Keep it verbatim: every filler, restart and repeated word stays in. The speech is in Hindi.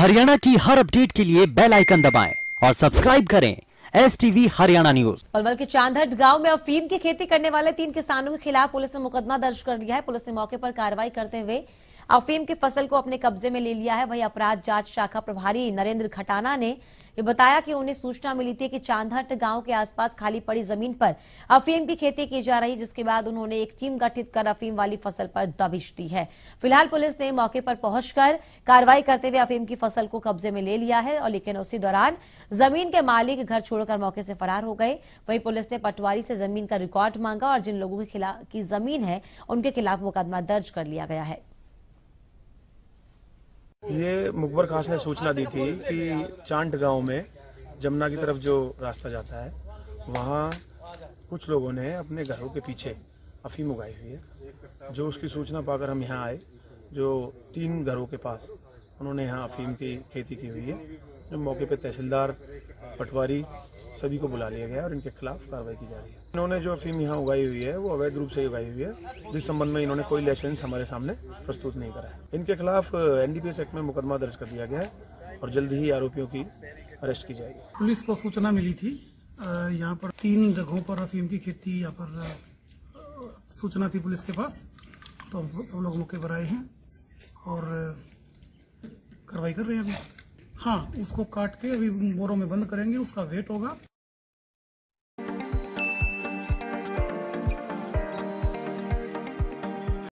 हरियाणा की हर अपडेट के लिए बेल आइकन दबाएं और सब्सक्राइब करें S TV Haryana news. Palwal के चांदहट गांव में अफीम की खेती करने वाले तीन किसानों के खिलाफ पुलिस ने मुकदमा दर्ज कर लिया है। पुलिस ने मौके पर कार्रवाई करते हुए अफीम की फसल को अपने कब्जे में ले लिया है। वहीं अपराध जांच शाखा प्रभारी नरेंद्र खटाना ने ये बताया कि उन्हें सूचना मिली थी कि चांदहट गांव के आसपास खाली पड़ी जमीन पर अफीम की खेती की जा रही, जिसके बाद उन्होंने एक टीम गठित कर अफीम वाली फसल पर दबिश दी है। फिलहाल पुलिस ने मौके पर पहुंचकर कार्रवाई करते हुए अफीम की फसल को कब्जे में ले लिया है, और लेकिन उसी दौरान जमीन के मालिक घर छोड़कर मौके से फरार हो गए। वहीं पुलिस ने पटवारी से जमीन का रिकॉर्ड मांगा और जिन लोगों की जमीन है उनके खिलाफ मुकदमा दर्ज कर लिया गया है। ये मुखबर खास ने सूचना दी थी कि चांट गांव में जमुना की तरफ जो रास्ता जाता है वहाँ कुछ लोगों ने अपने घरों के पीछे अफीम उगाई हुई है। जो उसकी सूचना पाकर हम यहाँ आए, जो तीन घरों के पास उन्होंने यहाँ अफीम की खेती की हुई है। जो मौके पे तहसीलदार, पटवारी सभी को बुला लिया गया और इनके खिलाफ कार्रवाई की जा रही है। इन्होंने जो अफीम यहाँ उगाई हुई है वो अवैध रूप से उगाई हुई है, जिस संबंध में इन्होंने कोई लाइसेंस हमारे सामने प्रस्तुत नहीं करा है। इनके खिलाफ एनडीपीएस एक्ट में मुकदमा दर्ज कर दिया गया है और जल्द ही आरोपियों की अरेस्ट की जाएगी। पुलिस को सूचना मिली थी यहाँ पर तीन जगहों पर अफीम की खेती, यहाँ पर सूचना थी पुलिस के पास, तो हम लोग मौके पर आए हैं और कार्रवाई कर रहे हैं अभी। हाँ, उसको काट के अभी बोरों में बंद करेंगे, उसका वेट होगा।